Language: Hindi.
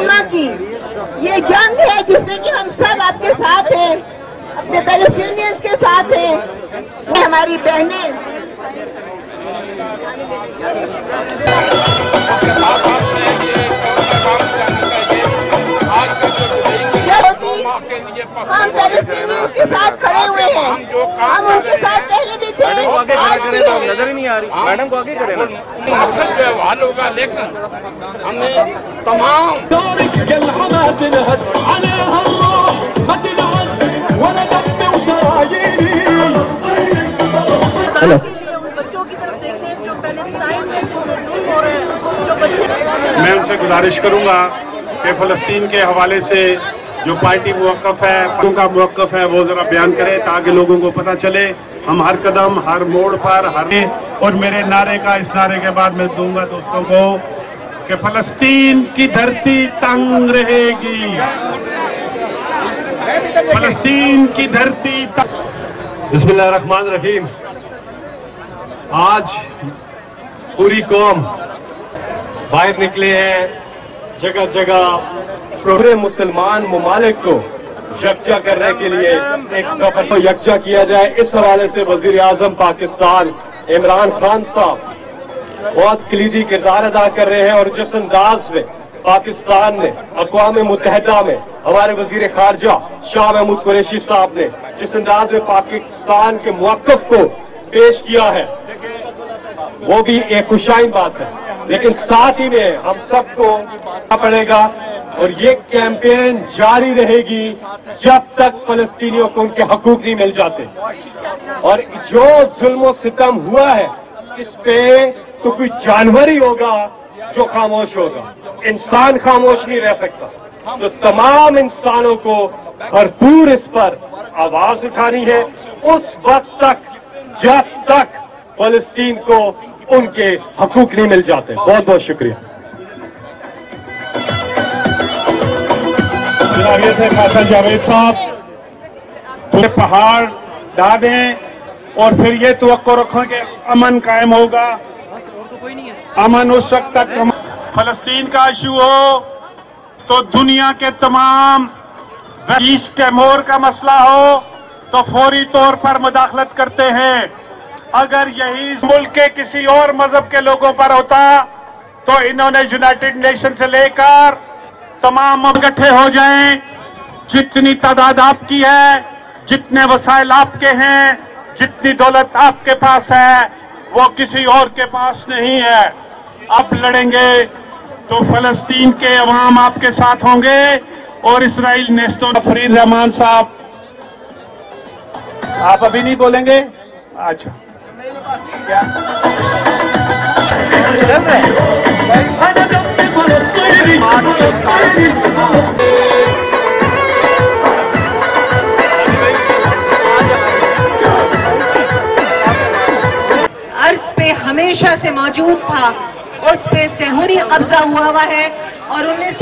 दुनिया की ये जंग है जिसमें कि हम सब आपके साथ हैं, अपने पैलेस्टीनियंस के साथ हैं, हमारी बहनें, हम पैलेस्टीनियंस के साथ खड़े हुए हैं, हम उनके साथ पहले भी थे। नजर ही नहीं आ रही मैडम को, आगे करें मकसद व्यवहार होगा, लेकिन हमें तमाम मैं उनसे गुजारिश करूंगा कि फ़लस्तीन के हवाले से जो पार्टी मुवक्कफ़ है, पार्टियों का मुवक्कफ़ है, वो ज़रा बयान करें ताकि लोगों को पता चले। हम हर कदम, हर मोड़ पर, हर और मेरे नारे का, इस नारे के बाद मैं दूंगा दोस्तों को कि फ़लस्तीन की धरती तंग रहेगी, फ़लस्तीन की धरती तंग। बिस्मिल्लाह रहमान रहीम। आज पूरी कौम बाहर निकले हैं, जगह जगह पूरे मुसलमान ममालिक को यकजा करने के लिए एक सफर को यकजा किया जाए। इस हवाले से वजीर आजम पाकिस्तान इमरान खान साहब बहुत कलीदी किरदार अदा कर रहे हैं, और जिस अंदाज में पाकिस्तान ने अक़वाम मुत्तहिदा में हमारे वजीर खारजा शाह महमूद कुरैशी साहब ने जिस अंदाज में पाकिस्तान के मौक़िफ़ को पेश किया है, वो भी एक खुशाइन बात है। लेकिन साथ ही में हम सबको पड़ेगा और ये कैंपेन जारी रहेगी जब तक फलस्तीनियों को उनके हकूक नहीं मिल जाते। और जो जुल्म सितम हुआ है इस पे तो कोई जानवर ही होगा जो खामोश होगा, इंसान खामोश नहीं रह सकता। तो तमाम इंसानों को भरपूर इस पर आवाज उठानी है, उस वक्त तक जब तक फलस्तीन को उनके हकूक नहीं मिल जाते। बहुत बहुत शुक्रिया। फैसल जावेद साहब, पूरे पहाड़ ढा दें और फिर ये तवक्को रखें कि अमन कायम होगा। अमन उस वक्त तक, फलस्तीन का इशू हो तो दुनिया के तमाम, ईस्ट कैमोर का मसला हो तो फौरी तौर पर मुदाखलत करते हैं। अगर यही मुल्क के किसी और मजहब के लोगों पर होता तो इन्होंने यूनाइटेड नेशन से लेकर तमाम इकट्ठे हो जाएं। जितनी तादाद आपकी है, जितने वसाइल आपके हैं, जितनी दौलत आपके पास है, वो किसी और के पास नहीं है। आप लड़ेंगे तो फलस्तीन के अवाम आपके साथ होंगे और इसराइल नेस्तों। फरीद रहमान साहब, आप अभी नहीं बोलेंगे? अच्छा, अर्ज पे हमेशा से मौजूद था, उस पे सहूनी कब्जा हुआ हुआ है और 19